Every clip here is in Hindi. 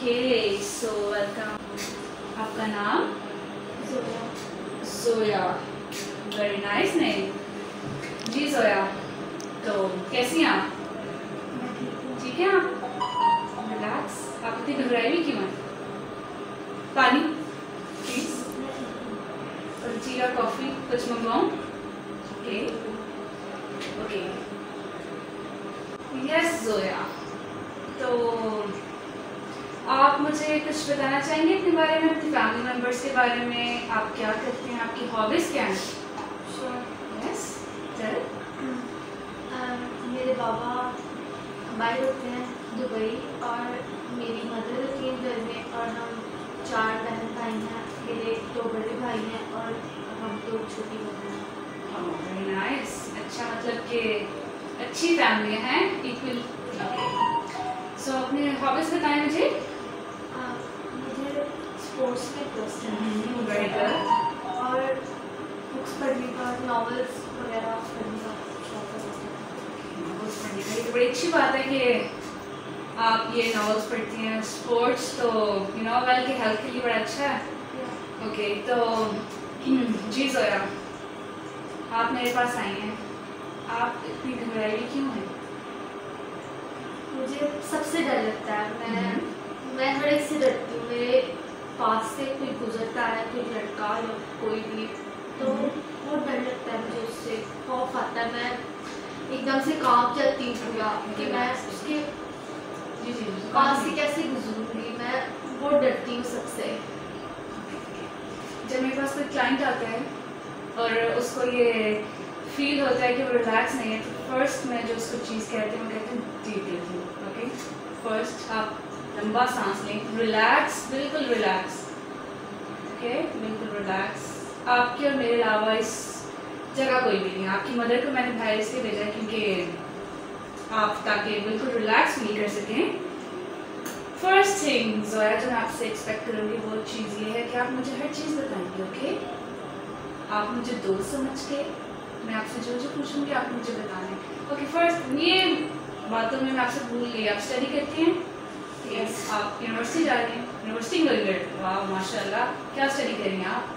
Okay, so welcome. आपका नाम? Zoya. Zoya. Very nice name. जी Zoya. तो कैसी हैं आप? ठीक है आप? Relax. आप इतनी घबराई भी क्यों? पानी? Please. और जीरा कॉफी कुछ मंगवाऊं? Okay. Okay. Yes Zoya. तो आप मुझे कुछ बताना चाहेंगे अपने बारे में, अपने फैमिली मेम्बर्स के बारे में, आप क्या करते हैं, आपकी हॉबीज़ क्या हैं? श्योर यस चल। मेरे बाबा बाहर होते हैं दुबई और मेरी मदर होती है घर में और हम चार बहन भाई हैं, मेरे दो बड़े भाई हैं और हम दो छोटी बहन हैं। Very nice. अच्छा मतलब कि अच्छी फैमिली हैं इक्वल। सो अपने हॉबीज़ बताएं मुझे। स्पोर्ट्स में इंटरेस्ट है। Very good. और बुक्स पढ़ने का, नॉवेल्स वगैरह पढ़ने का शौक है। नॉवेल्स पढ़ने का ये तो बड़ी अच्छी बात है कि आप ये नॉवेल्स पढ़ती हैं। स्पोर्ट्स तो यू नो वेल कि हेल्थ के लिए बड़ा अच्छा है। ओके तो जी Zoya आप मेरे पास आई हैं, आप इतनी घबराई क्यों हैं? मुझे सबसे डर लगता है, मैं हर एक से डरती हूँ। मेरे पास से कोई गुजरता है, कोई लड़का या कोई भी, तो बहुत डर लगता है मुझे, उससे खौफ आता है, मैं एकदम से काँप जाती हूँ पूरा कि मैं उसके पास से कैसे गुजरूँगी। मैं बहुत डरती हूँ सबसे। जब मेरे पास कोई क्लाइंट आता है और उसको ये फील होता है कि वो रिलैक्स नहीं है, तो फर्स्ट मैं जो उसको चीज़ कहती हूँ, मैं कहती हूँ डीप। ओके फर्स्ट आप लंबा सांस लें, रिलैक्स, बिल्कुल रिलैक्स। ओके बिल्कुल रिलैक्स। आपके और मेरे अलावा इस जगह कोई भी नहीं। आपकी मदर को मैंने बाहर इसलिए भेजा क्योंकि आप ताकि बिल्कुल रिलैक्स फील कर सकें। फर्स्ट थिंग Zoya जो मैं आपसे एक्सपेक्ट करूँगी वो चीज़ ये है कि आप मुझे हर चीज़ बताएंगे। ओके आप मुझे दोस्त समझ के, मैं आपसे जो जो पूछूँगी आप मुझे बताना है। ओके फर्स्ट ये बातों में मैं आपसे भूल गई, आप स्टडी करती हैं? यस। आप यूनिवर्सिटी जा रही हैं? University graduate. वाह माशाल्लाह। क्या स्टडी करेंगे आप?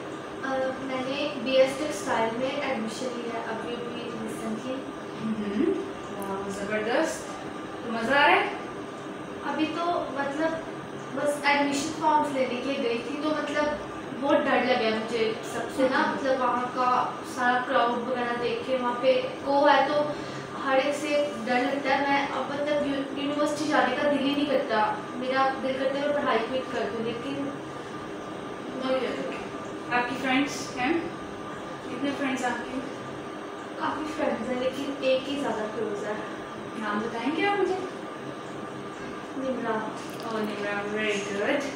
मैंने BS टेक्सटाइल में एडमिशन लिया अभी भी रिसेंटली। वाह ज़बरदस्त। तो मज़ा आ रहा है? अभी तो मतलब बस एडमिशन फॉर्म्स लेने के गई थी तो मतलब बहुत डर लगा मुझे सबसे ना, मतलब वहाँ का सारा क्राउड वगैरह देख के, वहाँ पे को है तो हर एक से डर लगता है। मैं अब तक यूनिवर्सिटी जाने का दिल ही नहीं करता, मेरा दिल करता है मैं पढ़ाई क्विट कर दूँ, लेकिन आपकी फ्रेंड्स हैं? कितने फ्रेंड्स आपके? काफ़ी फ्रेंड्स हैं लेकिन एक ही ज़्यादा क्लोज है। नाम बताएंगे आप मुझे? Nimra. Oh Nimra very good.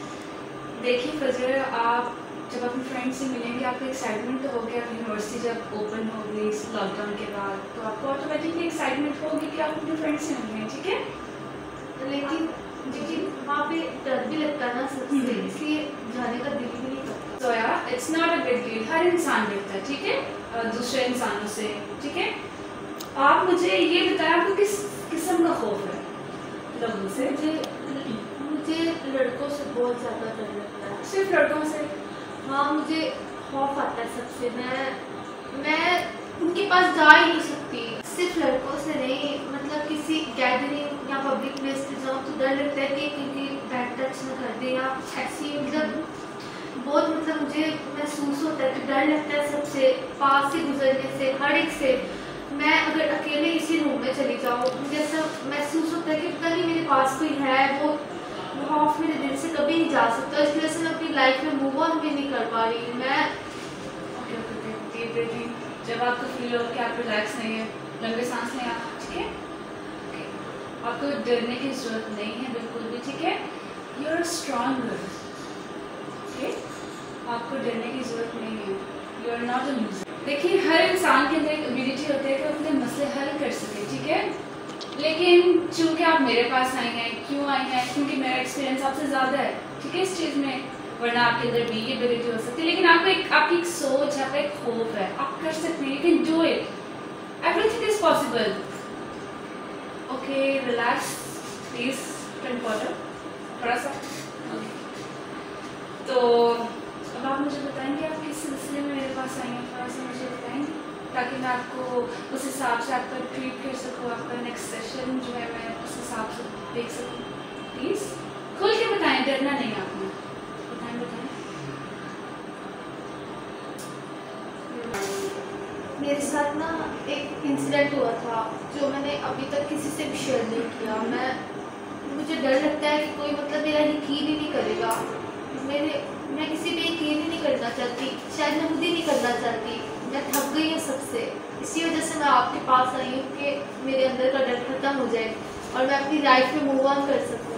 देखिए फजर आप जब अपने फ्रेंड से मिलेंगे आपको एक्साइटमेंट तो होगी, आप यूनिवर्सिटी जब ओपन होगी इस लॉकडाउन के बाद तो आपको ऑटोमेटिकली एक्साइटमेंट होगी कि आप अपने फ्रेंड से मिलेंगे। ठीक है लेकिन वहाँ पे डर भी लगता है ना सबसे, इसलिए जाने का दिल भी नहीं करता। Zoya it's not a big deal, हर इंसान देखता है ठीक है दूसरे इंसानों से। ठीक है आप मुझे ये बताएं आपको किस किस्म का खौफ है लोगों से? मुझे लड़कों से बहुत ज़्यादा डर लगता है। सिर्फ लड़कों से? हाँ मुझे खौफ आता है सबसे, मैं उनके पास जा ही नहीं सकती। सिर्फ लड़कों से नहीं, मतलब किसी गैदरिंग या पब्लिक प्लेस पे जाऊँ तो डर लगता है कि क्योंकि बैड टच न कर दे या ऐसी, मतलब बहुत मतलब मुझे महसूस होता है कि डर लगता है सबसे, पास से गुजरने से, हर एक से। मैं अगर अकेले इसी रूम में चली जाऊँ मुझे ऐसा महसूस होता है कि पता नहीं मेरे पास कोई है, वो खौफ मेरे दिल से कभी नहीं जा सकता। इस वजह से मैं अपनी लाइफ में मूव ऑन भी नहीं कर पा रही। मैं जब आपको फील हो कि आप रिलैक्स नहीं है, लंबे सांस लें आप। ठीक है आपको डरने की जरूरत नहीं है बिल्कुल भी। ठीक है यू आर स्ट्रांग गर्ल। ठीक आपको डरने की जरूरत नहीं है, you are not a loser. देखिए हर इंसान के अंदर एक एबिलिटी होती है कि अपने मसले हल कर सके। ठीक है लेकिन चूँकि आप मेरे पास आई हैं, क्यों आई हैं? क्योंकि मेरा एक्सपीरियंस आपसे ज़्यादा है ठीक है इस चीज़ में, वरना आपके अंदर भी ये एबिलिटी हो सकती है। लेकिन आपको एक आपकी एक सोच है, आपका एक खौफ है, आप कर सकते हैं। You can do it, everything is possible. Okay relax please, थोड़ा सा तो अब आप मुझे बताएंगे आप किस सिलसिले में मेरे पास आई हैं, थोड़ा सा मुझे बताएंगे ताकि मैं आपको उस हिसाब से आपका ट्रीट कर सकूँ, आपका नेक्स्ट सेशन जो है मैं उस हिसाब से देख सकूँ। प्लीज़ खुल के बताएं, डरना नहीं आपने। बताएं बताएं। मेरे साथ ना एक इंसिडेंट हुआ था जो मैंने अभी तक किसी से भी शेयर नहीं किया। मैं मुझे डर लगता है कि कोई मतलब मेरा यकीन ही नहीं करेगा। मैं किसी पे यकीन ही नहीं करना चाहती, शायद मैं खुद ही नहीं करना चाहती। मैं थक गई हूँ सबसे, इसी वजह से मैं आपके पास आई हूँ कि मेरे अंदर का डर खत्म हो जाए और मैं अपनी लाइफ में मूव ऑन कर सकूँ।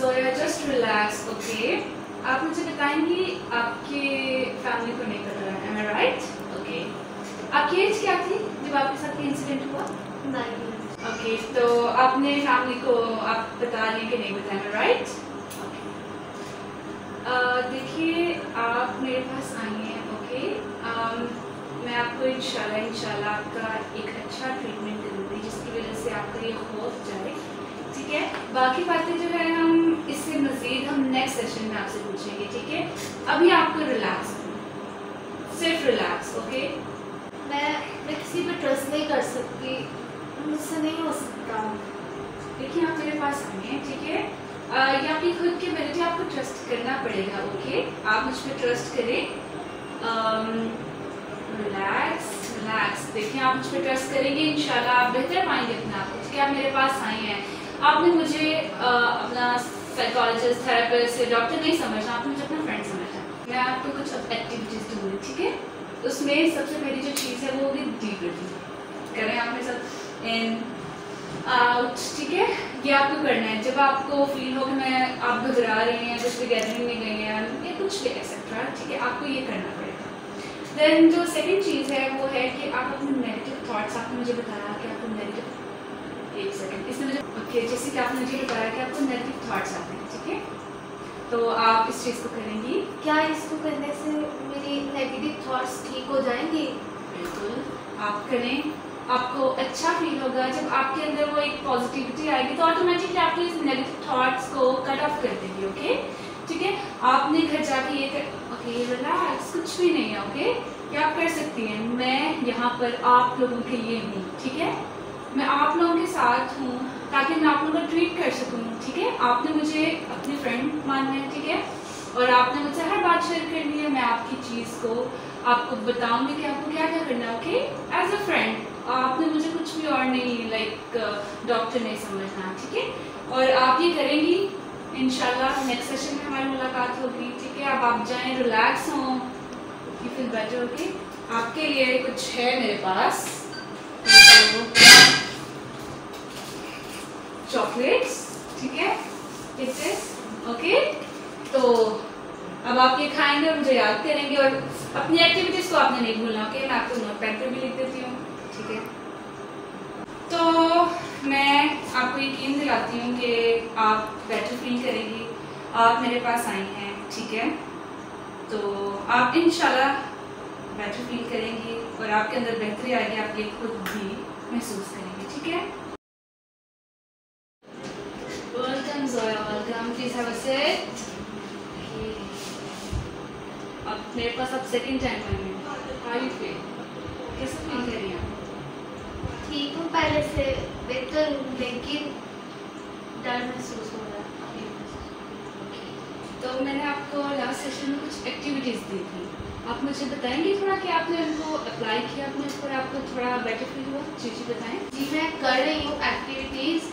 Zoya just relax, okay. आप मुझे बताएंगी आपके फैमिली को नहीं पता है, am I right? ओके। आपकी एज क्या थी जब आपके साथ ये इंसिडेंट हुआ? 9। ओके, तो आपने फैमिली को आप बता रही कि नहीं बताया, राइट? देखिए आप मेरे पास आई हैं, ओके। मैं आपको इंशाल्लाह आपका एक अच्छा ट्रीटमेंट दूँगी जिसकी वजह से आपका ये खौफ जाए, ठीक है। बाकी बातें जो है हम इससे मज़ीद हम नेक्स्ट सेशन में आपसे पूछेंगे, ठीक है। अभी आपको रिलैक्स, सिर्फ रिलैक्स, ओके। मैं किसी पर ट्रस्ट नहीं कर सकती, मुझसे नहीं हो सकता। देखिए आप मेरे पास आए हैं, ठीक है, ये आपकी खुद की मेरे लिए आपको ट्रस्ट करना पड़ेगा, ओके। आप मुझ पर ट्रस्ट करें। Relax relax. देखिए आप मुझ पर ट्रस्ट करेंगे, इंशाल्लाह आप बेहतर पाएंगे अपने आप को, ठीक है। आप मेरे पास आए हैं, आपने मुझे अपना साइकोलॉजिस्ट, थेरेपिस्ट या डॉक्टर नहीं समझना, आपने मुझे अपना फ्रेंड समझना। मैं आपको कुछ एक्टिविटीज़ दूँगी, ठीक है। उसमें सबसे पहली जो चीज़ है वो होगी डीप ब्रीथिंग। करें आप मेरे साथ, इन आउट, ठीक है। ये आपको करना है। जब आपको फील हो कि मैं आप घबरा रही हैं, कुछ भी गैदरिंग में गई हैं या कुछ भी एक्सेट्रा, ठीक है, आपको ये करना पड़ेगा। देन जो सेकंड चीज़ है वो है कि आप अपने नेगेटिव थॉट्स, आपने मुझे बताया कि आपको नेगेटिव, एक सेकेंड इसमें मुझे, ओके, जैसे कि आपने मुझे बताया कि आपको नेगेटिव थाट्स आते हैं, ठीक है, तो आप इस चीज़ को करेंगी। क्या इसको करने से मेरी नेगेटिव थाट्स ठीक हो जाएंगी? बिल्कुल, आप करें, आपको अच्छा फील होगा। जब आपके अंदर वो एक पॉजिटिविटी आएगी तो ऑटोमेटिकली आपके इस नेगेटिव थॉट्स को कट ऑफ कर देंगे, ओके, ठीक है। आपने घर जाके ये ओके, रिलैक्स, कुछ भी नहीं है, ओके। ये आप कर सकती हैं। मैं यहाँ पर आप लोगों के लिए हूँ, ठीक है, मैं आप लोगों के साथ हूँ ताकि मैं आप लोगों को ट्रीट कर सकूँ, ठीक है। आपने मुझे अपनी फ्रेंड मानना है, ठीक है, और आपने मुझसे हर बात शेयर करनी है। मैं आपकी चीज़ को आपको बताऊँगी कि आपको क्या क्या करना है, ओके, एज अ फ्रेंड। आपने मुझे कुछ भी और नहीं, लाइक डॉक्टर नहीं समझना, ठीक है। और आप ये करेंगी, इंशाल्लाह नेक्स्ट सेशन में हमारी मुलाकात होगी, ठीक है। अब आप जाएं, रिलैक्स हों, यू फील बेटर, ओके। आपके लिए कुछ है मेरे पास, चॉकलेट्स, ठीक है, ओके। तो अब आप ये खाएंगे और मुझे याद करेंगे, और अपनी एक्टिविटीज़ को आपने नहीं भूलना, ओके। मैं आपको नोट पैड पर भी लिख देती हूँ, ठीक है। तो मैं आपको यकीन दिलाती हूँ कि आप बेटर फील करेंगी। आप मेरे पास आई हैं, ठीक है, तो आप इंशाल्लाह बेटर फील करेंगी और आपके अंदर बेहतरी आएगी, आप ये खुद भी महसूस करेंगी, ठीक है। Welcome Zoya, welcome, please have a set. अब मेरे पास आप सेकेंड टाइम आए हैं, हाउ यू फील, कैसे फील कर रही हैं? ठीक हूँ, पहले से बेहतर हूँ, लेकिन डर महसूस हो रहा है। तो मैंने आपको लास्ट सेशन में कुछ एक्टिविटीज़ दी थी, आप मुझे बताएंगे थोड़ा कि आपने उनको अप्लाई किया, आपने उस पर आपको थोड़ा बेटर फील हुआ? जी जी बताएं। जी मैं कर रही हूँ एक्टिविटीज़,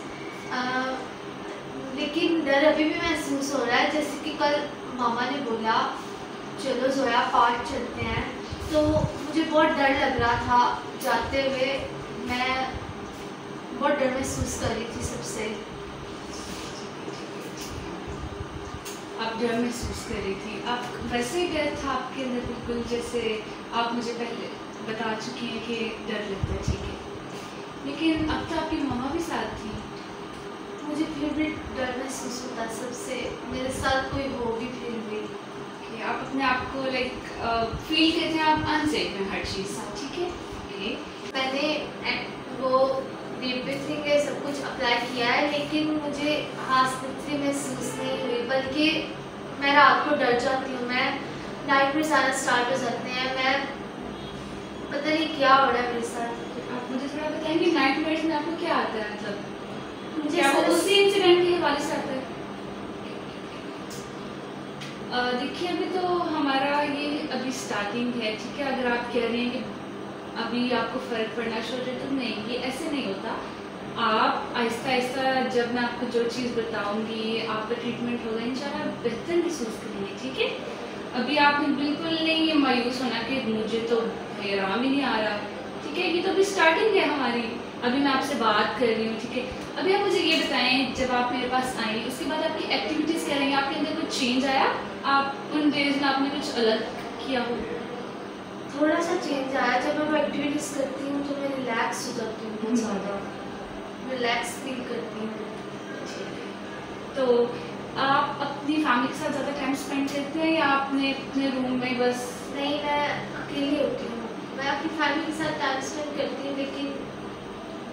लेकिन डर अभी भी महसूस हो रहा है। जैसे कि कल मामा ने बोला चलो जोया पार्क चलते हैं, तो मुझे बहुत डर लग रहा था जाते हुए, मैं बहुत डर महसूस कर रही थी सबसे। आप डर महसूस कर रही थी, आप वैसे डर था आपके अंदर, बिल्कुल जैसे आप मुझे पहले बता चुकी हैं कि डर लगता है, ठीक है, लेकिन अब तो आपकी मामा भी साथ थी। मुझे फिर भी डर महसूस होता सबसे, मेरे साथ कोई हो भी फिर भी। आप अपने आप को लाइक फील करते हैं आप अनसेफ में हर चीज़, ठीक है। मैंने वो पेपर थ्री के सब कुछ अप्लाई किया है, लेकिन मुझे हास्पिटल में महसूस नहीं हुई, बल्कि मैं रात को डर जाती हूँ, मैं नाइट में जाना स्टार्ट हो जाते हैं, मैं पता नहीं क्या हो रहा है मेरे साथ। आप मुझे थोड़ा बताएंगे नाइट मेयर्स में आपको क्या आता है? मतलब मुझे आपको उसी इंसिडेंट के हवाले से आता है। देखिए, अभी तो हमारा ये अभी स्टार्टिंग है, ठीक है। अगर आप कह रहे हैं कि अभी आपको फ़र्क पड़ना शुरू हो, तो नहीं, ये ऐसे नहीं होता। आप आहिस्ता आहिस्ता, जब मैं आपको जो चीज़ बताऊंगी, आपका ट्रीटमेंट होगा, इंशाल्लाह आप बेहतर महसूस करेंगे, ठीक है। अभी आपने बिल्कुल नहीं ये मायूस होना कि मुझे तो आराम ही नहीं आ रहा, ठीक है। ये तो अभी स्टार्टिंग है हमारी, अभी मैं आपसे बात कर रही हूँ, ठीक है। अभी आप मुझे ये बताएं, जब आप मेरे पास आई, उसके बाद आपकी एक्टिविटीज़ क्या रहेंगी, आपके अंदर कुछ चेंज आया, आप उन डेज में आपने कुछ अलग किया हो? थोड़ा सा चेंज आया। जब मैं एक्टिविटीज़ करती हूँ तो मैं रिलैक्स हो जाती हूँ, बहुत ज़्यादा रिलैक्स फील करती हूँ। तो आप अपनी फैमिली के साथ ज़्यादा टाइम स्पेंड करते हैं या आपने अपने रूम में बस? नहीं, मैं अकेली होती हूँ, मैं अपनी फैमिली के साथ टाइम स्पेंड करती हूँ, लेकिन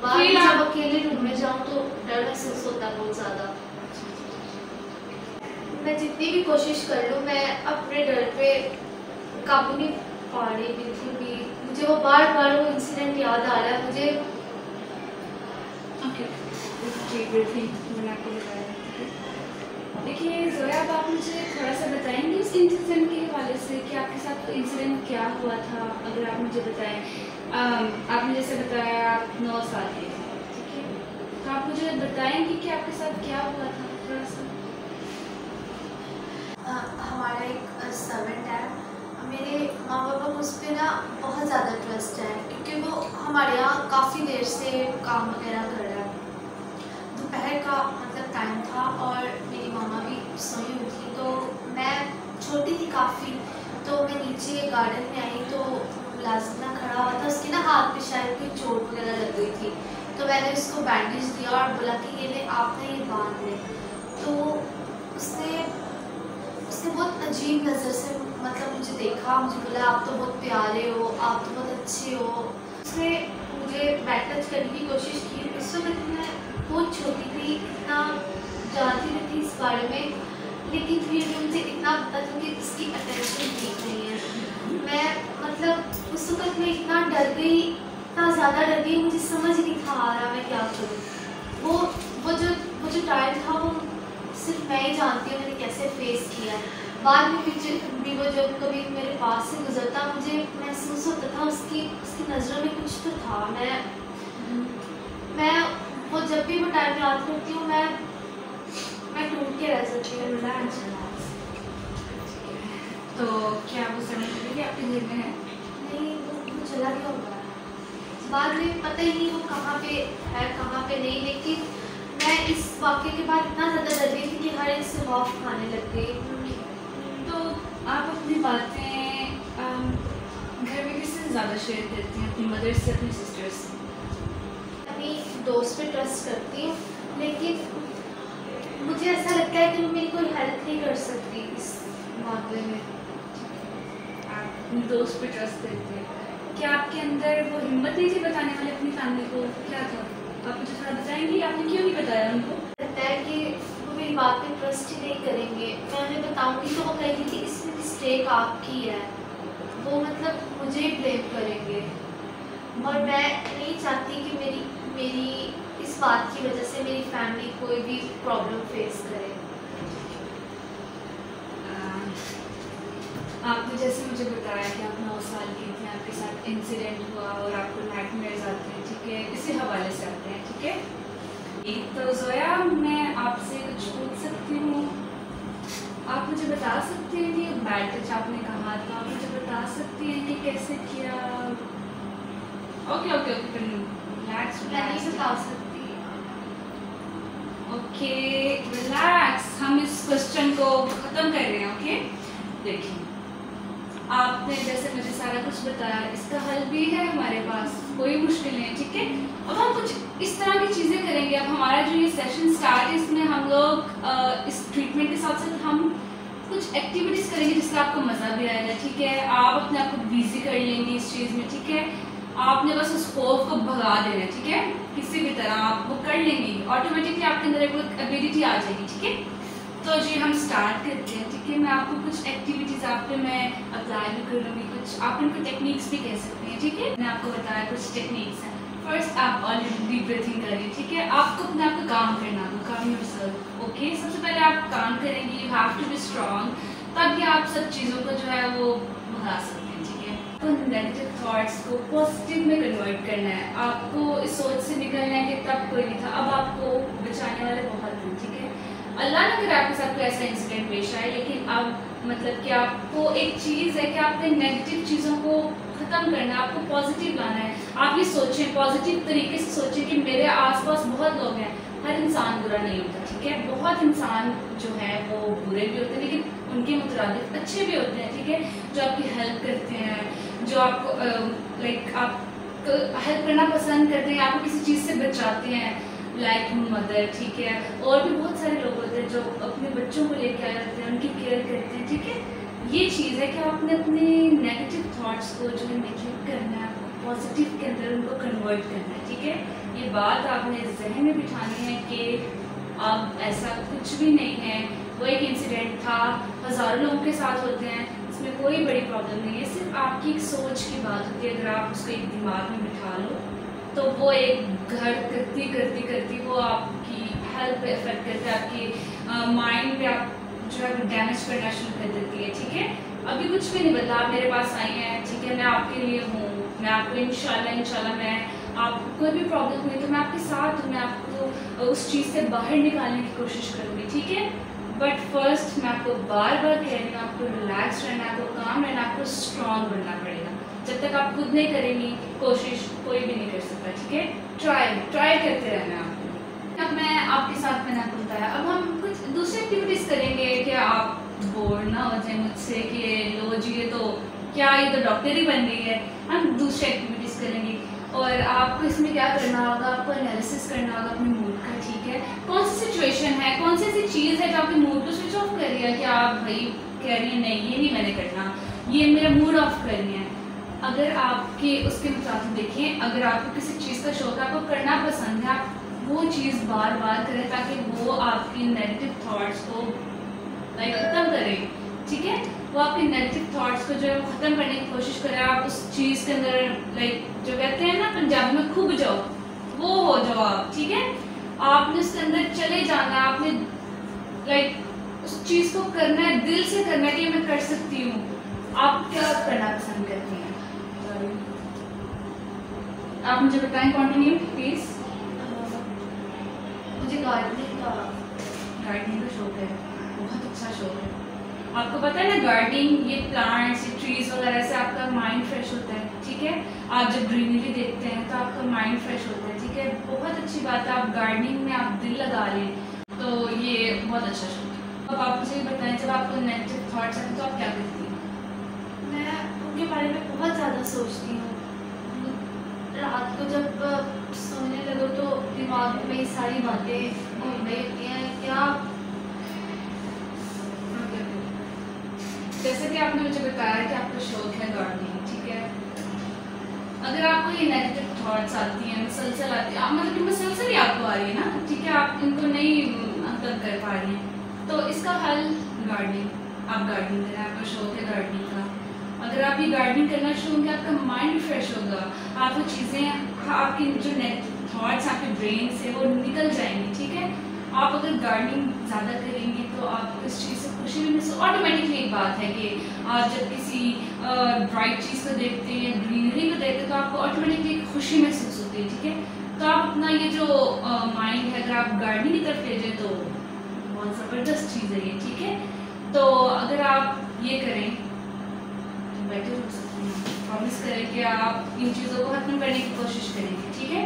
बाहर जब अकेले रूम में जाऊँ तो डर महसूस होता है बहुत ज़्यादा। मैं जितनी भी कोशिश कर लूँ, मैं अपने डर पर काबू नहीं पा रही, बिल्कुल भी। मुझे वो बार बार वो इंसिडेंट याद आ रहा है मुझे। देखिए ज़ोया, अब आप मुझे थोड़ा सा बताएंगे उस इंसिडेंट के हवाले से कि आपके साथ तो इंसिडेंट क्या हुआ था, अगर आप मुझे बताएं। आपने जैसे बताया आप 9 साल के, ठीक है, तो आप मुझे बताएंगे कि आपके साथ क्या हुआ था थोड़ा सा। हमारा एक समिट है, मेरे माँ बाप को उस पर ना बहुत ज़्यादा ट्रस्ट है, क्योंकि वो हमारे यहाँ काफ़ी देर से काम वगैरह कर रहा है। दोपहर का मतलब टाइम था और मेरी मामा भी सोई हुई थी, तो मैं छोटी थी काफ़ी, तो मैं नीचे गार्डन में आई तो मुलाजिम ना खड़ा हुआ था, उसके ना हाथ पे शायद कोई चोट वगैरह लग गई थी, तो मैंने उसको बैंडेज दिया और बोला कि ये ले, आपने ये बांध ले। तो उसने बहुत अजीब नज़र से मतलब मुझे देखा, मुझे बोला आप तो बहुत प्यारे हो, आप तो बहुत अच्छे हो। उसने मुझे बैक टच करने की कोशिश की। उस वक्त मैं बहुत छोटी थी, इतना जानती नहीं थी इस बारे में, लेकिन फिर भी मुझे इतना पता था कि इसकी अटेंशन ठीक नहीं है। मैं मतलब उस वक्त मैं इतना डर गई, इतना ज़्यादा डर गई, मुझे समझ नहीं था आ रहा मैं क्या करूँ। वो जो टाइम था वो सिर्फ मैं ही जानती हूँ मैंने कैसे फेस किया। बाद में भी वो जब कभी मेरे पास से गुजरता, मुझे महसूस होता था उसकी नज़रों में कुछ तो था। मैं वो जब भी वो टाइम याद करती हूँ, मैं टूट के रह सकती हूँ। तो क्या वो समझ कि आपके घर में है? नहीं, वो चला गया होगा, बाद में पता ही नहीं वो कहाँ पे है कहाँ पे नहीं। लेकिन मैं इस वाक्य के बाद इतना ज़्यादा डर गई थी कि हर एक से खौफ खाने लग गई। तो आप अपनी बातें घर में किससे ज़्यादा शेयर करती हैं, अपनी मदर से, अपनी सिस्टर से? अपनी दोस्त पे ट्रस्ट करती हूँ, लेकिन मुझे ऐसा लगता है कि मेरी कोई हेल्प नहीं कर सकती इस मामले में। आप अपनी दोस्त पे ट्रस्ट करती हैं, क्या आपके अंदर वो हिम्मत नहीं थी बताने वाले अपनी फैमिली को क्या था? आप मुझे थोड़ा बताएंगी आपने क्यों नहीं बताया उनको? लगता है कि वो मेरी बात पे ट्रस्ट ही नहीं करेंगे। मैं उन्हें बताऊंगी तो वो कहेंगे कि इसमें मिस्टेक आपकी है, वो मतलब मुझे ही ब्लेम करेंगे, और मैं नहीं चाहती कि मेरी इस बात की वजह से मेरी फैमिली कोई भी प्रॉब्लम फेस करे। आपने जैसे मुझे बताया कि आप 9 साल की थी, आपके साथ इंसिडेंट हुआ और आपको नाइटमेयर्स आते हैं, ठीक है, इसी हवाले से आते हैं, ठीक है। तो ज़ोया, मैं आपसे कुछ पूछ सकती हूँ? आप मुझे बता सकती हैं कि बैड टच आपने कहा था, आप मुझे बता सकती हैं कि कैसे किया? ओके ओके ओके, रिलैक्स, बता सकती हैं। ओके, रिलैक्स, हम इस क्वेश्चन को ख़त्म कर रहे हैं। ओके, देखिए आपने जैसे मुझे सारा कुछ बताया, इसका हल भी है हमारे पास, कोई मुश्किल नहीं, ठीक है। अब हम कुछ इस तरह की चीज़ें करेंगे। अब हमारा जो ये सेशन स्टार्ट है, इसमें हम लोग इस ट्रीटमेंट के साथ साथ हम कुछ एक्टिविटीज़ करेंगे जिसका आपको मज़ा भी आएगा, ठीक है। आप अपने आप को बिजी कर लेंगे इस चीज़ में, ठीक है। आपने बस उस खौफ को भगा देना, ठीक है। किसी भी तरह आप वो कर लेंगे, ऑटोमेटिकली आपके अंदर एक एबिलिटी आ जाएगी। ठीक है, तो जी हम स्टार्ट करते हैं। ठीक है, मैं आपको कुछ एक्टिविटीज़ आप पे मैं अप्लाई भी कर लूँगी, कुछ आप इनको टेक्निक्स भी कह सकते हैं। ठीक है, मैंने आपको बताया कुछ टेक्निक्स हैं। फर्स्ट आप ऑलरेडी डीप ब्रीथिंग करिए। ठीक है, आपको अपने आप को काम करना होगा, काम योरसेल्फ। ओके, सबसे पहले आप काम करेंगे, you have to be strong, ताकि आप सब चीज़ों को जो है वो भगा सकते हैं। ठीक है, तो नेगेटिव थॉट्स को पॉजिटिव में कन्वर्ट करना है, आपको इस सोच से निकलना है कि तब कोई नहीं था, अब आपको बचाने वाले बहुत हैं। ठीक है, अल्लाह ने करे आपके साथ कोई ऐसा इंसिडेंट पेश आए, लेकिन आप मतलब कि आपको एक चीज़ है कि आपने नेगेटिव चीज़ों को खत्म करना है, आपको पॉजिटिव लाना है। आप ये सोचें, पॉजिटिव तरीके से सोचें कि मेरे आसपास बहुत लोग हैं, हर इंसान बुरा नहीं होता। ठीक है, बहुत इंसान जो है वो बुरे भी होते हैं, लेकिन उनके मुतरादिफ अच्छे भी होते हैं। ठीक है, जो आपकी हेल्प करते हैं, जो आपको लाइक आपको हेल्प करना पसंद करते हैं, आपको किसी चीज़ से बचाते हैं, लाइक मदर। ठीक है, और भी बहुत सारे लोग होते हैं जो अपने बच्चों को लेकर आए होते हैं, उनकी केयर करते हैं। ठीक है, ये चीज़ है कि आपने अपने नेगेटिव थॉट्स को जो है नेगेटिव करना है, आपको पॉजिटिव के अंदर उनको कन्वर्ट करना है। ठीक है, ये बात आपने जहन में बिठानी है कि आप ऐसा कुछ भी नहीं है, वो एक इंसिडेंट था, हज़ारों लोगों के साथ होते हैं, इसमें कोई बड़ी प्रॉब्लम नहीं है, सिर्फ आपकी एक सोच की बात होती है। अगर आप उसको एक दिमाग में बिठा लो तो वो एक घर करती करती करती वो आपकी हेल्थ पर इफेक्ट करता है, आपके माइंड पर आप जो है डैमेज करना शुरू कर देती है। ठीक है, अभी कुछ भी नहीं बदला, आप मेरे पास आई हैं। ठीक है, मैं आपके लिए हूँ, मैं आपको इंशाल्लाह मैं आपको कोई भी प्रॉब्लम हुई तो मैं आपके साथ हूँ, मैं आपको उस चीज़ से बाहर निकालने की कोशिश करूँगी। ठीक है, बट फर्स्ट मैं आपको बार बार कह रही हूँ, आपको रिलैक्स रहना, आपको काम रहना, आपको स्ट्रॉन्ग बनना पड़ेगा। जब तक आप खुद नहीं करेंगी कोशिश, कोई भी नहीं कर सकता। ठीक है, ट्राई करते रहना। अब मैं आपके साथ मैंने आपको बताया, अब हम कुछ दूसरी एक्टिविटीज़ करेंगे कि आप बोर ना हो जाए मुझसे कि लो जी ये तो क्या, ये तो डॉक्टर ही बन गई है। हम दूसरी एक्टिविटीज़ करेंगे और आपको इसमें क्या करना होगा, आपको एनालिसिस करना होगा अपने मूड का। ठीक है, कौन सी सिचुएशन है, कौन सी ऐसी चीज़ है जो आपके मूड को स्विच ऑफ कर रही है, कि आप भाई कह रही है नहीं ये नहीं मैंने करना, ये मेरा मूड ऑफ करनी है। अगर आपके उसके मुताबिक देखें, अगर आपको किसी चीज़ का शौक है, आपको करना पसंद है, आप वो चीज़ बार बार करें ताकि वो आपकी नेगेटिव थॉट्स को लाइक ख़त्म करे। ठीक है, वो आपके नेगेटिव थॉट्स को जो है वो ख़त्म करने की कोशिश करें। आप उस चीज़ के अंदर लाइक जो कहते हैं ना पंजाबी में खूब जाओ, वो हो जाओ आप। ठीक है, आपने उसके अंदर चले जाना, आपने लाइक उस चीज़ को करना है, दिल से करना है कि मैं कर सकती हूँ। आप क्या करना पसंद करती हैं, आप मुझे बताएं। Continue please. मुझे गार्डनिंग का शौक है, बहुत अच्छा शौक है। आपको पता है ना गार्डनिंग, ये प्लांट्स ट्रीज वगैरह से आपका माइंड फ्रेश होता है। ठीक है, आप जब ग्रीनरी देखते हैं तो आपका माइंड फ्रेश होता है। ठीक है, बहुत अच्छी बात है, आप गार्डनिंग में आप दिल लगा लें तो ये बहुत अच्छा शौक है। अब आप मुझे बताएं, जब आपको नेगेटिव थाट्स आते हैं तो आप क्या करती हैं? मैं उनके बारे में बहुत ज़्यादा सोचती हूँ, रात को जब सोने लगो तो दिमाग में सारी बातें घूम रही होती हैं। क्या जैसे कि आपने मुझे बताया कि आपको शौक है गार्डनिंग। ठीक है, अगर आपको ये नेगेटिव थॉट्स आती हैं मुसलसल आती है, मतलब कि मुसलसल ही आपको आ रही है ना, ठीक है, आप इनको नहीं मतलब कर पा रही हैं, तो इसका हल गार्डनिंग। आप गार्डनिंग करें, आपका शौक है गार्डनिंग का। अगर आप ये गार्डनिंग करना शुरू होंगे आपका माइंड फ्रेश होगा, आप वो चीज़ें आपके जो नेगेटिव थॉट्स आपके ब्रेन से वो निकल जाएंगी। ठीक है, आप अगर गार्डनिंग ज़्यादा करेंगे तो आप इस चीज़ से खुशी भी महसूस। ऑटोमेटिकली एक बात है कि आप जब किसी ब्राइट चीज़ को देखते हैं, ग्रीनरी को देखते हैं, तो आपको ऑटोमेटिकली खुशी महसूस होती है। ठीक है, तो आप अपना ये जो माइंड है अगर आप गार्डनिंग की तरफ ले जाए तो बहुत ज़बरदस्त चीज़ है ये। ठीक है, तो अगर आप ये करें, बैठे रुक सकते हैं, प्रॉमिस करें कि आप इन चीज़ों को खत्म करने की कोशिश करेंगे। ठीक है,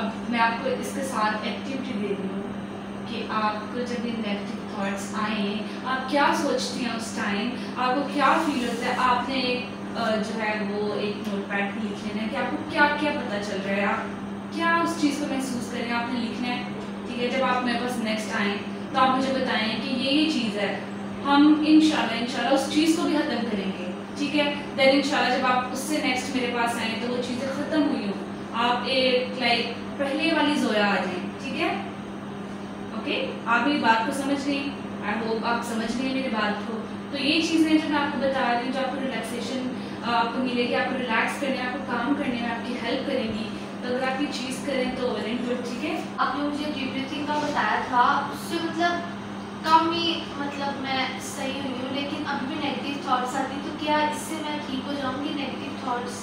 अब मैं आपको इसके साथ एक्टिविटी दे रही हूँ कि आपको जब ये नेगेटिव थॉट्स आए आप क्या सोचती हैं, उस टाइम आपको क्या फील होता है। आपने एक जो है वो एक नोटपैड पे लिख लेना है कि आपको क्या क्या पता चल रहा है, आप क्या उस चीज़ को महसूस करें, आपने लिखना है। ठीक है, जब आप मेरे पास नेक्स्ट आएँ तो आप मुझे बताएं कि ये चीज़ है, हम इंशाल्लाह उस चीज़ को भी ख़त्म करेंगे। ठीक है, देन इंशाल्लाह जब आप उससे नेक्स्ट मेरे पास आएँ तो वो चीज़ें ख़त्म हुई हों। आप एक लाइक पहले वाली जोया आ जाए, ठीक है। ओके, आप मेरी बात को समझ गए, आई होप आप समझ गए मेरी बात को। तो ये चीज़ें जो मैं आपको बता रही हूँ, जो आपको रिलैक्सेशन आपको मिलेगी, आपको रिलैक्स करने, आपको काम करने में आपकी हेल्प करेंगी। तो अगर आप ये चीज़ करें तो वेरी गुड, ठीक है। आपने मुझे डीप ब्रीथिंग का बताया था, उससे मतलब कम ही मतलब मैं सही हुई हूँ, लेकिन अभी भी नेगेटिव थॉट्स आती हैं, तो क्या इससे मैं ठीक हो जाऊँगी? नेगेटिव थॉट्स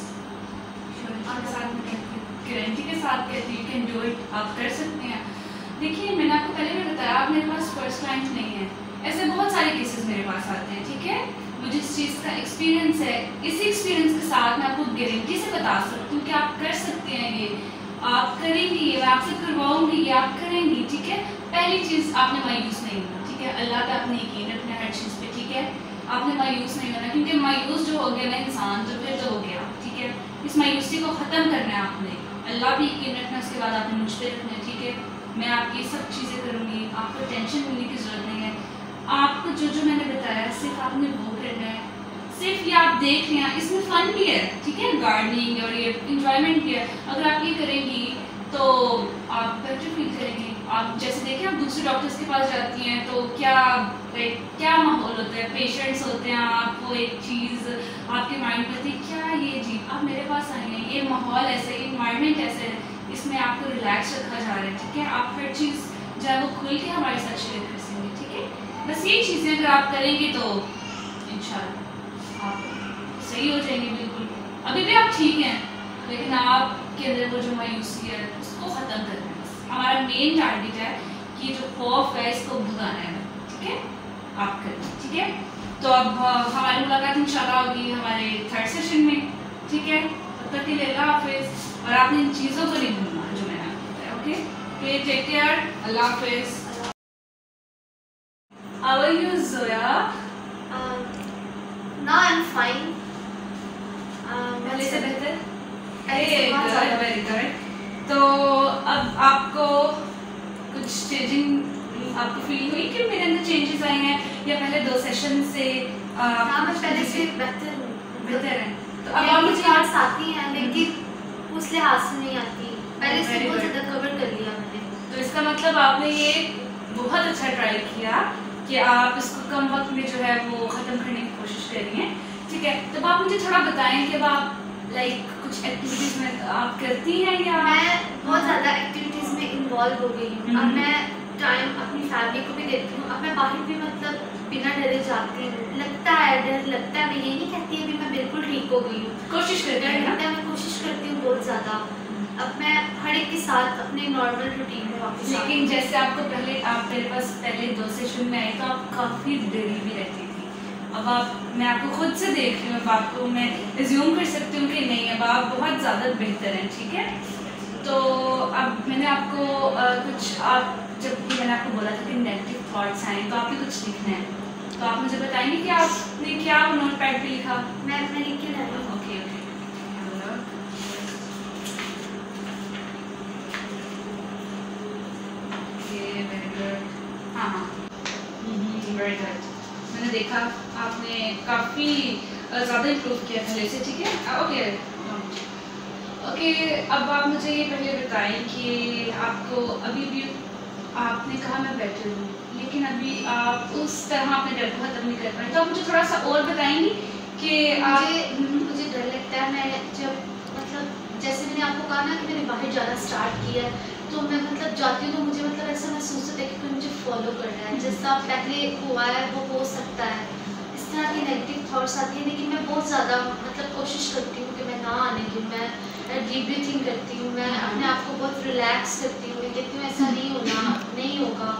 गारंटी के साथ कहती है, यू कैन डू इट, आप कर सकते हैं। देखिए, मैंने आपको पहले भी बताया, आप मेरे पास फर्स्ट क्लाइंट नहीं है, ऐसे बहुत सारे केसेस मेरे पास आते हैं, ठीक है। मुझे इस चीज़ का एक्सपीरियंस है, इसी एक्सपीरियंस के साथ मैं आपको गारंटी से बता सकती हूँ कि आप कर सकते हैं, ये आप करेंगी, ये मैं आपसे करवाऊंगी, ये आप करेंगी, ठीक है। पहली चीज़, आपने मायूस नहीं होना, ठीक है। अल्लाह पे आप नहीं कीन रखना हर चीज़ पे, ठीक है। आपने मायूस नहीं होना, क्योंकि मायूस जो हो गया ना इंसान, तो फिर तो हो गया, ठीक है। इस मायूसी को ख़त्म करना है आपने, अल्लाह पे यकीन रखना, उसके बाद आपने मुझ पर रखना है, ठीक है। मैं आपकी सब चीज़ें करूँगी, आपको टेंशन लेने की ज़रूरत नहीं है। आपको जो जो मैंने बताया सिर्फ आपने वो करना है, सिर्फ ये आप देख रहे हैं, इसमें फन भी है, ठीक है, गार्डनिंग और ये इंजॉयमेंट भी है। अगर आप ये करेंगी तो आप बेटर फील करेंगी। आप जैसे देखें, आप दूसरे डॉक्टर्स के पास जाती हैं तो क्या माहौल होता है, पेशेंट्स होते हैं, आपको एक चीज़ आपके माइंड में थी, क्या ये जी आप मेरे पास आई हैं, ये माहौल ऐसा है, इन्वायरमेंट ऐसा है, इसमें आपको रिलैक्स रखा जा रहा है, ठीक है। आप हर चीज़ जो है वो खुल के हमारे साथ शेयर कर सकेंगे, ठीक है। बस ये चीज़ें अगर आप करेंगे तो इंशाल्लाह आप सही हो जाएंगे, बिल्कुल। अभी भी आप ठीक हैं, लेकिन आपके अंदर वो जो मायूसी है उसको ख़त्म करना है। हमारा मेन टारगेट है कि जो खौफ है इसको भगाना है, ठीक है, आप करें, ठीक है। तो अब हमारी मुलाकात इंशाल्लाह होगी हमारे थर्ड सेशन में, ठीक है। तब तक के लिए अल्लाह हाफिज़, और आपने इन चीज़ों को नहीं भूलना जो मैंने आपको बताया, ओके। टेक केयर, अल्लाह हाफिज़। How are you, Zoya? Now I'm fine. पहले से बेहतर? Very good. तो अब आपको कुछ चेंजिंग आपको फील हुई कि मेरे अंदर चेंजेस आए हैं, या पहले दो सेशन से? हाँ, मैं पहले से बेहतर है। तो अब आप मुझे आज आती हैं, लेकिन उस लिहाज से नहीं आती, पहले से बहुत ज़्यादा कवर कर लिया मैंने। तो इसका मतलब आपने ये बहुत अच्छा ट्राई किया कि आप इसको कम वक्त में जो है वो ख़त्म करने की कोशिश कर रही हैं, ठीक है। तब आप मुझे थोड़ा बताएं कि आप लाइक कुछ एक्टिविटीज़ में आप करती हैं या? मैं बहुत ज़्यादा एक्टिविटीज़ में इन्वॉल्व हो गई हूँ। अब मैं टाइम अपनी फैमिली को भी देती हूँ, अब मैं बाहर भी मतलब बिना डरे जाती हूँ, लगता है डर लगता है, मैं ये नहीं कहती अभी मैं बिल्कुल ठीक हो गई हूँ, कोशिश करती हूँ, मैं कोशिश करती हूँ बहुत ज़्यादा। अब मैं हर एक के साथ अपने नॉर्मल रूटीन में वापस, लेकिन जैसे आपको पहले, आप मेरे पास पहले दो सेशन में आई तो आप काफ़ी डरी भी रहती थी, अब आप, मैं आपको खुद से देख रही हूँ, अब आपको मैं रिज्यूम कर सकती हूँ कि नहीं, अब आप बहुत ज़्यादा बेहतर हैं, ठीक है। तो अब मैंने आपको कुछ, आप जब मैंने आपको बोला था कि नेगेटिव थाट्स आए तो आपने कुछ लिखना है, तो आप मुझे बताएंगे कि आपने क्या नोट पैड पर लिखा? मैं अपना लिख के रहता हूँ, ओके। मैंने देखा आपने काफ़ी ज़्यादा इम्प्रूव किया पहले से, ठीक है, ओके ओके। अब आप मुझे ये पहले बताएं कि आपको अभी भी, आपने कहा मैं बेटर हूँ, लेकिन अभी आप उस तरह अपने डर को खत्म नहीं कर पाए, तो आप मुझे थोड़ा सा और बताएंगी कि मुझे डर लगता है, मैं जब मतलब जैसे मैंने आपको कहा ना कि मैंने बाहर जाना स्टार्ट किया है, तो मैं मतलब जाती हूँ तो मुझे मतलब ऐसा महसूस होता है कि कोई मुझे फॉलो कर रहा है, जैसा पहले हुआ है वो हो सकता है, इस तरह के नेगेटिव थॉट्स आती हैं। लेकिन मैं बहुत ज़्यादा मतलब कोशिश करती हूँ कि मैं ना आने दूँ, मैं डीप ब्रीथिंग करती हूँ, मैं अपने आप को बहुत रिलैक्स करती हूँ, मैं कहती हूँ ऐसा नहीं होना, नहीं होगा।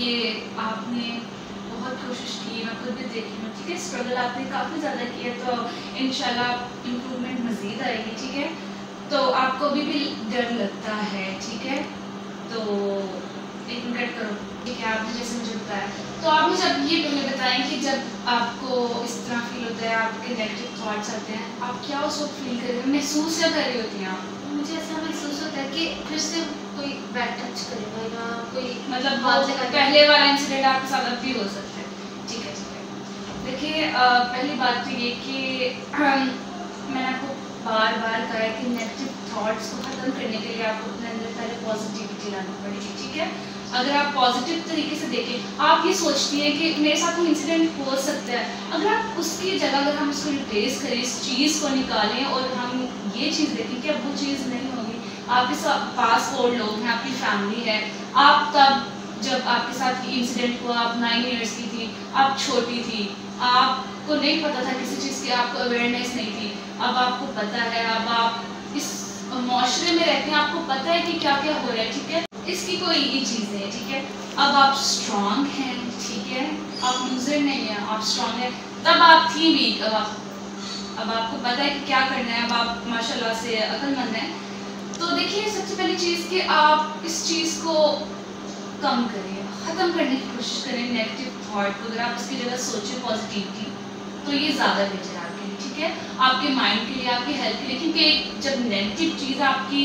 ये आपने बहुत कोशिश की, मैं खुद भी देखी हूँ, ठीक है, स्ट्रगल आपने काफ़ी ज़्यादा किया, तो इंशाल्लाह इम्प्रूवमेंट मज़ीद आएगी, ठीक है। तो आपको अभी भी डर लगता है, ठीक है, तो एक मिनट करो, ठीक है, आपने जैसे मुझे बताया। तो आप मुझे अब ये पहले बताएं कि जब आपको इस तरह फील होता है, आपके नेगेटिव थॉट्स आते हैं, आप क्या उस वक्त फील कर रहे हो, महसूस क्या कर रही होती हैं आप? मुझे ऐसा महसूस होता है कि फिर से कोई बैड टच करेगा या कोई मतलब पहले वाला इंसिडेंट आपके साथ अब भी हो सकता है, ठीक है, ठीक है। देखिए, पहली बात तो ये कि मैंने आपको बार बार कहा कि नेगेटिव थॉट्स को खत्म करने के लिए आपको अपने अंदर पहले पॉजिटिविटी लानी पड़ेगी, ठीक है। अगर आप पॉजिटिव तरीके से देखें, आप ये सोचती हैं कि मेरे साथ कोई इंसिडेंट हो सकता है, अगर आप उसकी जगह अगर हम इसको रिप्लेस करें, इस चीज़ को निकालें और हम ये चीज़ देखें कि अब वो चीज़ नहीं होगी। आपके साथ पास और लोग हैं, आपकी फैमिली है, आप तब जब आपके साथ इंसिडेंट हुआ आप 9 ईयर्स की थी, आप छोटी थी, आपको नहीं पता था किसी चीज़ की, आपको अवेयरनेस नहीं थी, अब आपको पता है, अब आप इस माशरे में रहते हैं, आपको पता है कि क्या क्या हो रहा है, ठीक है। इसकी कोई ये चीज़ें है, ठीक है। अब आप स्ट्रांग हैं, ठीक है, आप लूजर नहीं हैं, आप स्ट्रांग हैं। तब आप थी वीक, अब आपको पता है कि क्या करना है, अब आप माशाल्लाह से अक्लमंद हैं। तो देखिए, सबसे पहली चीज़ कि आप इस चीज़ को कम करें, ख़त्म करने की कोशिश करें नेगेटिव थॉट को। अगर आप इसकी जगह सोचें पॉजिटिविटी, तो ये ज़्यादा बेहतर है आपके लिए, ठीक है, आपके माइंड के लिए, आपकी हेल्थ के लिए। क्योंकि जब नेगेटिव चीज़ आपकी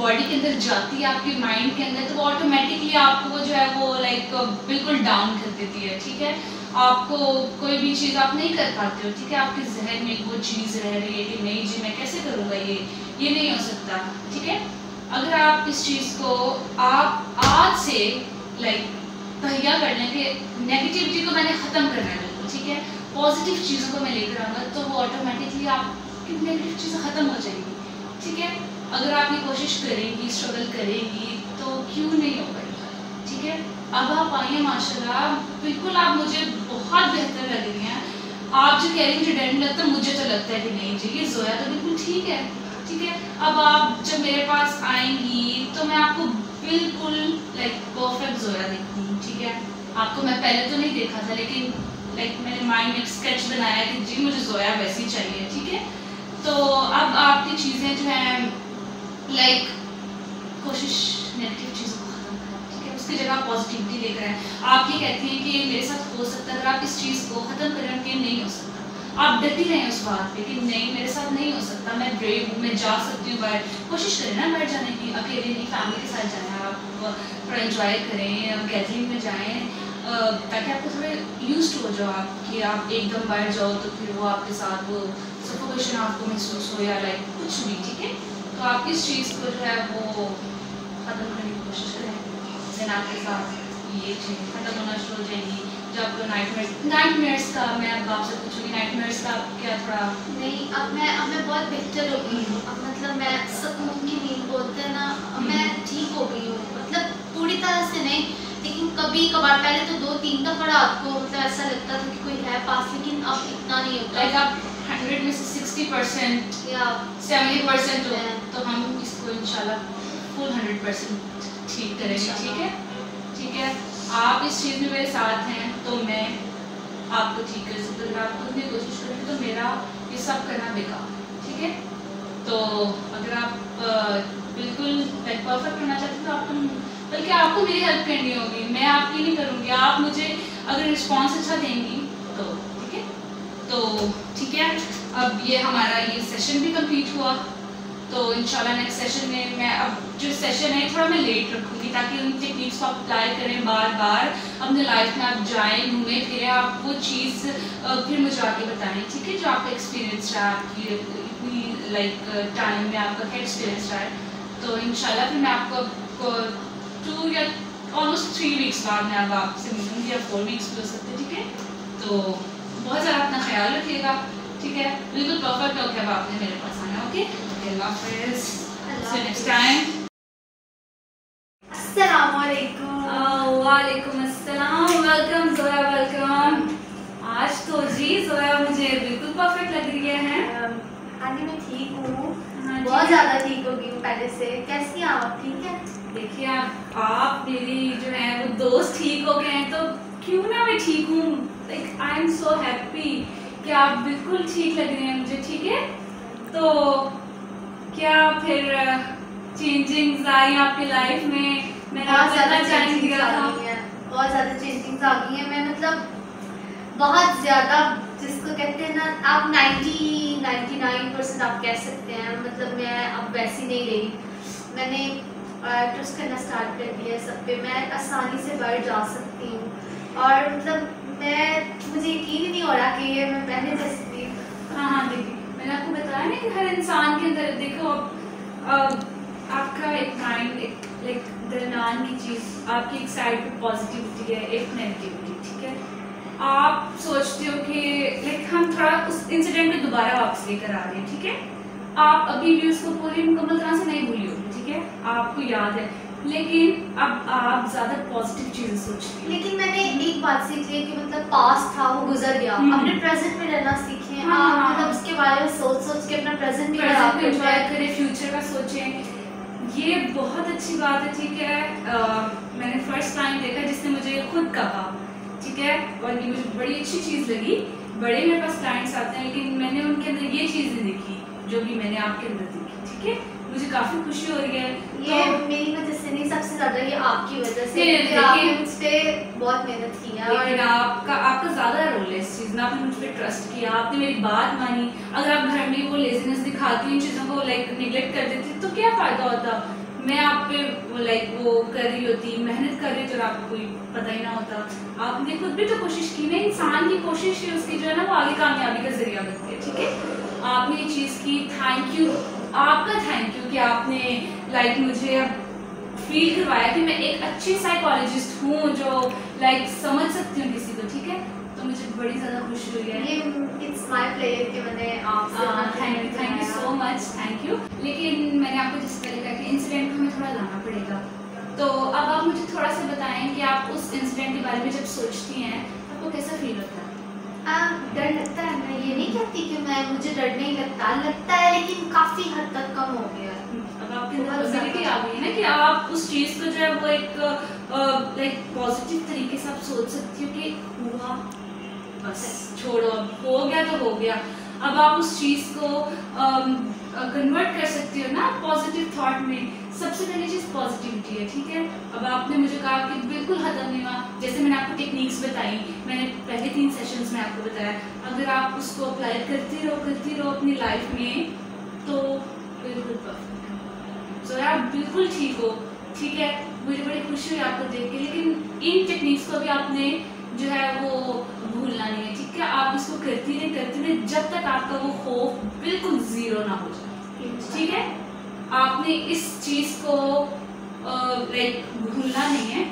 बॉडी के अंदर जाती है, आपके माइंड के अंदर, तो वो ऑटोमेटिकली आपको जो है वो लाइक बिल्कुल डाउन कर देती है, ठीक है। आपको कोई भी चीज़ आप नहीं कर पाते हो, ठीक है, आपके जहन में वो चीज़ रह रही है कि नहीं जी मैं कैसे करूँगा, ये नहीं हो सकता, ठीक है। अगर आप इस चीज़ को आप आज से लाइक तहिया कर लें कि नेगेटिविटी को मैंने ख़त्म करना है, ठीक है, पॉजिटिव चीज़ों को मैं लेकर आऊँगा, तो वो ऑटोमेटिकली आपकी नेगेटिव चीज़ें ख़त्म हो जाएगी, ठीक है। अगर आप ये कोशिश करेंगी, स्ट्रगल करेंगी, तो क्यों नहीं हो पाएगा, ठीक है। अब आप आई हैं माशाल्लाह, बिल्कुल आप मुझे बहुत बेहतर लग रही हैं। आप जो कह रही हैं मुझे डर नहीं लगता, मुझे तो लगता है कि नहीं जी ये जोया तो बिल्कुल ठीक है, ठीक है। अब आप जब मेरे पास आएंगी तो मैं आपको बिल्कुल लाइक परफेक्ट जोया देखती हूँ, ठीक है। आपको मैं पहले तो नहीं देखा था, लेकिन लाइक मैंने माइंड में एक स्केच बनाया कि जी मुझे जोया वैसी चाहिए, ठीक है। तो अब आपकी चीज़ें जो हैं लाइक कोशिश नेगेटिव चीज़ों को खत्म करें, ठीक है, उसकी जगह पॉजिटिविटी लेकर आए। आप ये कहती हैं कि मेरे साथ हो सकता है, अगर आप इस चीज़ को ख़त्म करें कि नहीं हो सकता, आप डरती रहें उस बात पे कि नहीं मेरे साथ नहीं हो सकता, मैं ब्रेव हूँ, मैं जा सकती हूँ बाहर। कोशिश करें ना बाहर जाने की, अकेले नहीं, फैमिली के साथ जाएँ, आप थोड़ा इंजॉय करें, गैदरिंग में जाएँ, ताकि आपको थोड़े यूज हो जाओ आप कि आप एकदम बाहर जाओ तो फिर वो आपके साथ वो सफोकेशन आपको महसूस हो या लाइक कुछ भी, ठीक है। तो आप इस चीज़ को जो है वो ख़त्म करने की कोशिश करें, दिन आपके साथ ये चीज़ ख़त्म होना शुरू हो जाएगी। जब आपको नाइट मेयर्स का, मैं अब आपसे पूछूँगी नाइट मेयर्स का आप क्या थोड़ा नहीं, अब मैं बहुत बेहतर हो गई हूँ। अब मतलब मैं सकून की नींद बोलते हैं ना, मैं ठीक हो गई हूँ, मतलब पूरी तरह से नहीं, लेकिन कभी कभार, पहले तो 2-3 दफ़ा आपको मतलब ऐसा लगता था कि कोई है पास, लेकिन अब इतना नहीं होता है। आप 100 में से 60% या 70% हो, तो हम इसको इंशाल्लाह फुल 100% ठीक करेंगे, ठीक है, ठीक है। आप इस चीज़ में मेरे साथ हैं तो मैं आपको ठीक कर सकती हूँ, अगर आप खुद भी कोशिश करेंगे तो मेरा ये सब करना बेकार, ठीक है। तो अगर आप बिल्कुल परफेक्ट करना चाहते हैं तो आपको, बल्कि आपको मेरी हेल्प करनी होगी, मैं आपकी नहीं करूँगी। आप मुझे अगर रिस्पॉन्स अच्छा देंगी तो ठीक है, तो ठीक है। अब ये हमारा ये सेशन भी कंप्लीट हुआ, तो इंशाल्लाह नेक्स्ट सेशन में मैं अब जो सेशन है थोड़ा मैं लेट रखूँगी ताकि उन टेक्निक्स को आप अप्लाई करें बार बार, अपने लाइफ में आप जाएँ, घूमें फिरें, आप वो चीज़ फिर मुझे आके बताएँ, ठीक है, जो आपका एक्सपीरियंस रहा, आपकी इतनी लाइक टाइम में आपका क्या एक्सपीरियंस रहा है। तो इंशाल्लाह फिर मैं आपको 2 या ऑलमोस्ट 3 वीक्स बाद में अब आपसे मिलूँगी, या 4 वीक्स भी हो सकते, ठीक है। तो बहुत ज़्यादा अपना ख्याल रखिएगा, ठीक है, बिल्कुल परफेक्ट होकर अब आपने मेरे पास आना, ओके। अल्लाह हाफिज़, सी नेक्स्ट टाइम। अस्सलाम वालेकुम, अस्सलाम, वेलकम जोया, वेलकम। आज तो जी जोया मुझे बिल्कुल परफेक्ट लग रही है। हाँ जी, मैं ठीक हूँ, बहुत ज़्यादा ठीक हो गई हूँ पहले से। कैसी हैं आप? ठीक है, देखिए आप मेरी जो है वो दोस्त ठीक हो गए हैं, तो क्यों ना मैं ठीक हूँ। Like I am so happy कि आप बिल्कुल ठीक लग रहे हैं मुझे, ठीक है। तो क्या फिर चेंजिंग्स आई आपकी लाइफ में? मैं बहुत ज़्यादा चेंजिंग्स आ गई हैं, बहुत ज़्यादा चेंजिंग्स आ गई हैं। मैं मतलब बहुत ज़्यादा, जिसको कहते हैं ना आप 99% आप कह सकते हैं, मतलब मैं अब वैसी नहीं रही। मैंने ट्रस्ट करना स्टार्ट कर दिया सब पे, मैं आसानी से बाहर जा सकती हूँ, और मतलब मैं मुझे यकीन नहीं हो रहा कि ये मैं पहले जैसी थी। हाँ हाँ दीदी, मैंने आपको बताया ना कि हर इंसान के अंदर देखो आपका एक माइंड एक लाइक दरमियान की चीज़, आपकी एक साइड पे पॉजिटिविटी है एक नेगेटिविटी, ठीक है। आप सोचते हो कि लाइक हम थोड़ा उस इंसिडेंट में दोबारा वापस लेकर आ रहे हैं, ठीक है। आप अभी भी उसको पूरी मुकम्मल तरह से नहीं भूली होगी, ठीक है, आपको याद है, लेकिन अब आप ज़्यादा पॉजिटिव चीज़ें सोचती हैं। लेकिन मैंने एक बात सीख ली कि मतलब पास्ट था वो गुजर गया, अपने प्रेजेंट में रहना सीखें। आप मतलब उसके बारे में सोच सोच के अपना प्रेजेंट भी एंजॉय करें, फ्यूचर का सोचें। ये बहुत अच्छी बात है, ठीक है। मैंने फर्स्ट टाइम देखा जिसने मुझे खुद कहा, ठीक है, और ये मुझे बड़ी अच्छी चीज़ लगी। बड़े मेरे पास क्लाइंट्स आते हैं लेकिन मैंने उनके अंदर ये चीज़ें देखी जो भी मैंने आपके अंदर देखी, ठीक है। मुझे काफी खुशी हो रही है। ये तो मेरी वजह से नहीं, सबसे ज्यादा ये आपकी वजह से, आपने मुझ पे बहुत मेहनत की है और आपका ज्यादा रोल है इस चीज में। आपने मुझ पे ट्रस्ट किया, आपने मेरी बात मानी। अगर आप घर में वो लेजीनेस दिखाती इन चीजों को लाइक निगलेक्ट कर देती तो क्या फायदा होता। मैं आप पे लाइक वो कर रही होती, मेहनत कर रही होती और आपको कोई पता ही ना होता। आपने खुद भी तो कोशिश की ना, इंसान की कोशिश है उसकी जो है ना वो आगे कामयाबी का जरिया बनती है, ठीक है। आपने ये चीज़ की, थैंक यू, आपका थैंक यू कि आपने लाइक मुझे फील करवाया कि मैं एक अच्छी साइकोलॉजिस्ट हूँ जो लाइक समझ सकती हूँ किसी को, ठीक है। तो मुझे बड़ी ज़्यादा खुशी हुई है। ये इट्स माय प्लेजर कि मैंने आपसे thank you so much, thank you. लेकिन मैंने आपको जिस पहले कहा कि इंसिडेंट में थोड़ा लाना पड़ेगा, तो अब आप मुझे थोड़ा सा बताएं कि आप उस इंसिडेंट के बारे में जब सोचती हैं आपको कैसा फील होता है। डर लगता है, मैं ये नहीं कहती कि मैं मुझे डर नहीं लगता, लगता है लेकिन काफी हद तक कम हो गया। अब आपके अंदर एबिलिटी आ गई है ना कि आप उस चीज को जो है वो एक लाइक पॉजिटिव तरीके से आप सोच सकती हो कि हुआ बस छोड़ो, अब हो गया तो हो गया। अब आप उस चीज को कन्वर्ट कर सकती हो ना पॉजिटिव थॉट में। सबसे पहली चीज़ पॉजिटिविटी है, ठीक है। अब आपने मुझे कहा कि बिल्कुल खत्म नहीं हुआ, जैसे मैंने आपको टेक्निक्स बताई, मैंने पहले 3 सेशंस में आपको बताया। अगर आप उसको अप्लाई करती रहो अपनी लाइफ में तो बिल्कुल परफेक्ट सो आप बिल्कुल ठीक हो, ठीक है। मुझे बड़ी खुशी हुई आपको देख के, लेकिन इन टेक्निक्स को भी आपने जो है वो भूलना नहीं है, ठीक है। आप इसको करती रहें जब तक आपका वो खौफ बिल्कुल ज़ीरो ना हो जाए, ठीक है। आपने इस चीज़ को लाइक भूलना नहीं है।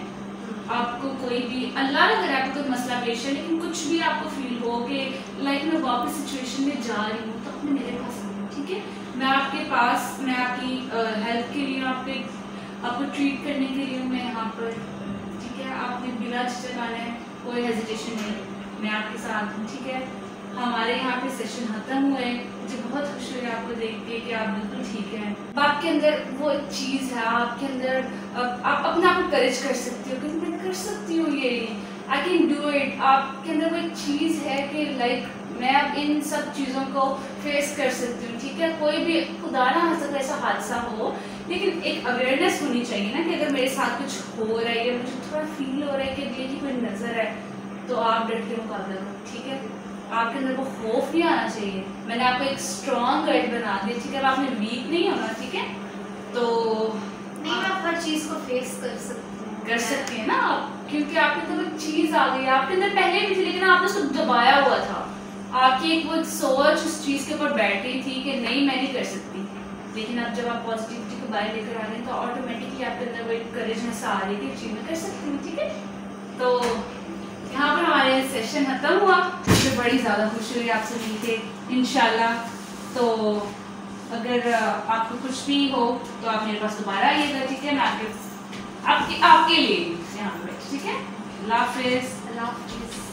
आपको कोई भी अल्लाह न करे आपको कोई मसला पेश है, लेकिन कुछ भी आपको फील हो कि लाइक मैं वापस सिचुएशन में जा रही हूँ तो आपने मेरे पास आना, ठीक है। मैं आपके पास, मैं आपकी हेल्प के लिए, आपको ट्रीट करने के लिए मैं यहाँ पर, ठीक है। आपने बिना झिझक आना है, कोई हेजिटेशन नहीं, मैं आपके साथ हूँ, ठीक है। हमारे यहाँ पे सेशन खत्म हुए, मुझे बहुत खुशी हुई आपको देख के कि आप बिल्कुल ठीक हैं। आपके अंदर वो चीज़ है, आपके अंदर आप अपने आप को करेज कर सकती हो कि मैं कर सकती हूँ, ये आई कैन डू इट। आपके अंदर वो एक चीज़ है कि लाइक मैं अब इन सब चीज़ों को फेस कर सकती हूँ, ठीक है। कोई भी उदाहरण हो सकता ऐसा हादसा हो, लेकिन एक अवेयरनेस होनी चाहिए ना कि अगर मेरे साथ कुछ हो रहा है या मुझे थोड़ा फील हो रहा है कि मेरी कोई नज़र है तो आप डर के मुकाबला करो, ठीक है। आपके अंदर वो खौफ नहीं आना चाहिए। मैंने आपको एक स्ट्रॉन्ग गाइड बना दिया, ठीक है। आपने वीक नहीं होना, ठीक है। तो नहीं, आप हर चीज़ को फेस कर सकती हैं ना आप, क्योंकि आपके अंदर वो चीज़ आ गई है। आपके अंदर पहले भी थी लेकिन आपने उसको दबाया हुआ था। आपकी एक वो सोच उस चीज़ के ऊपर बैठ गई थी कि नहीं मैं नहीं कर सकती, लेकिन अब जब आप पॉजिटिविटी को बाहर लेकर आ रहे हैं तो ऑटोमेटिकली आपके अंदर वो एक करेज में आ रही है कि चीज़ मैं कर सकती हूँ, ठीक है। तो यहाँ पर हमारे सेशन खत्म हुआ, मुझे बड़ी ज़्यादा खुशी हुई आपसे मिलकर इंशाल्लाह। तो अगर आपको कुछ भी हो तो आप मेरे पास दोबारा आइएगा, ठीक है। मैं आपके लिए यहाँ पर, ठीक है। अल्लाह हाफिज़।